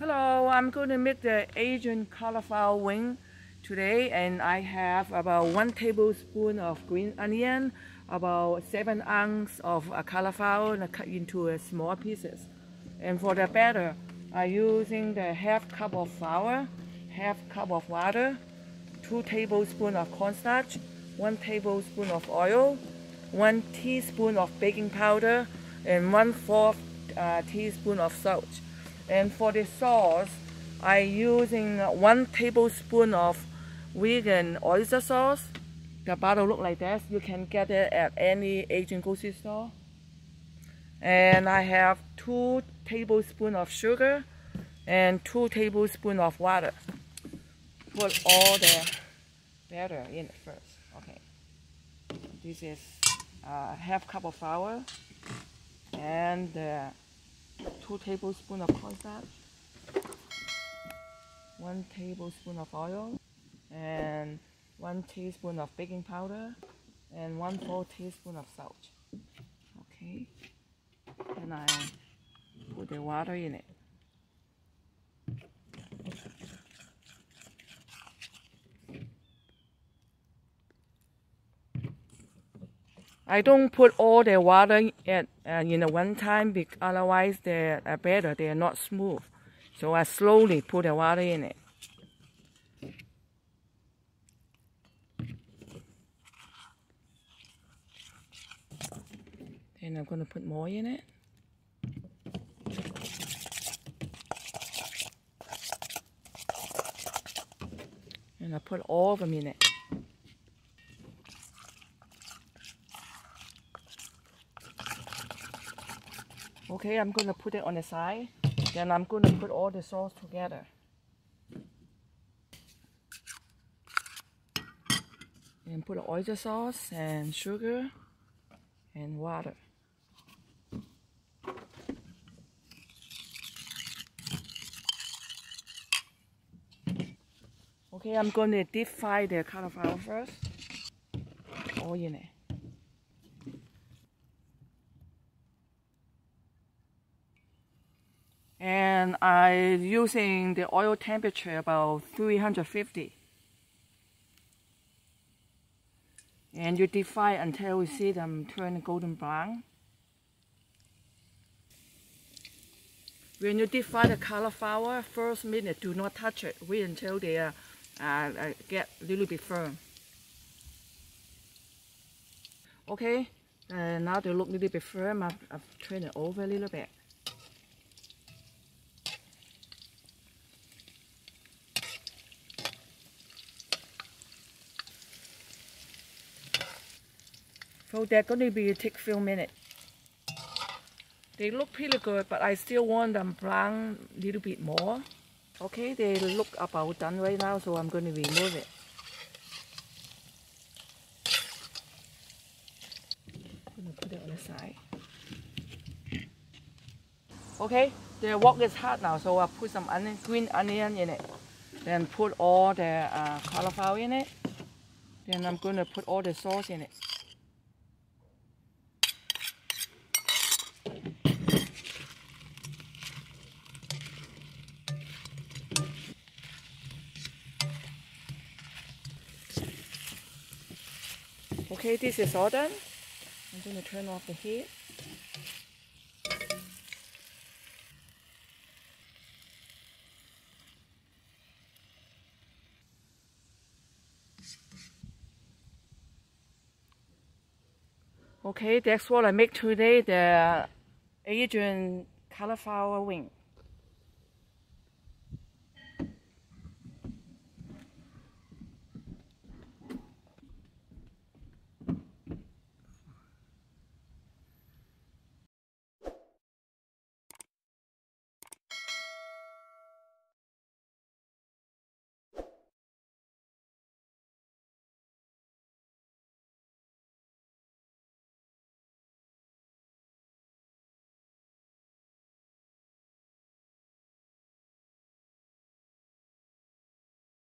Hello, I'm going to make the Asian cauliflower wing today, and I have about 1 tablespoon of green onion, about 7 ounces of cauliflower, and I cut into small pieces. And for the batter, I'm using the half cup of flour, half cup of water, 2 tablespoons of cornstarch, 1 tablespoon of oil, 1 teaspoon of baking powder, and 1/4 teaspoon of salt. And for the sauce, I'm using 1 tablespoon of vegan oyster sauce. The bottle looks like that. You can get it at any Asian grocery store. And I have 2 tablespoons of sugar and 2 tablespoons of water. Put all the batter in first. Okay. This is half cup of flour and 2 tablespoons of cornstarch, 1 tablespoon of oil, and 1 teaspoon of baking powder, and 1/4 teaspoon of salt. Okay, and I put the water in it. I don't put all the water in a one time, because otherwise they're better, they're not smooth. So I slowly put the water in it. And I'm going to put more in it. And I put all of them in it. Okay, I'm going to put it on the side, then I'm going to put all the sauce together. And put the oyster sauce and sugar and water. Okay, I'm going to deep fry the cauliflower first. All in it. And I'm using the oil temperature about 350. And you deep fry until you see them turn golden brown. When you deep fry the cauliflower, first minute do not touch it. Wait until they get a little bit firm. Okay, now they look a little bit firm. I've turned it over a little bit. So they're going to be take few minutes. They look pretty good, but I still want them brown a little bit more. Okay, they look about done right now, so I'm going to remove it. I'm going to put it on the side. Okay, the wok is hot now, so I put some onion, green onion in it. Then put all the cauliflower in it. Then I'm going to put all the sauce in it. Okay, this is all done. I'm going to turn off the heat. Okay, that's what I make today, the Asian cauliflower wing.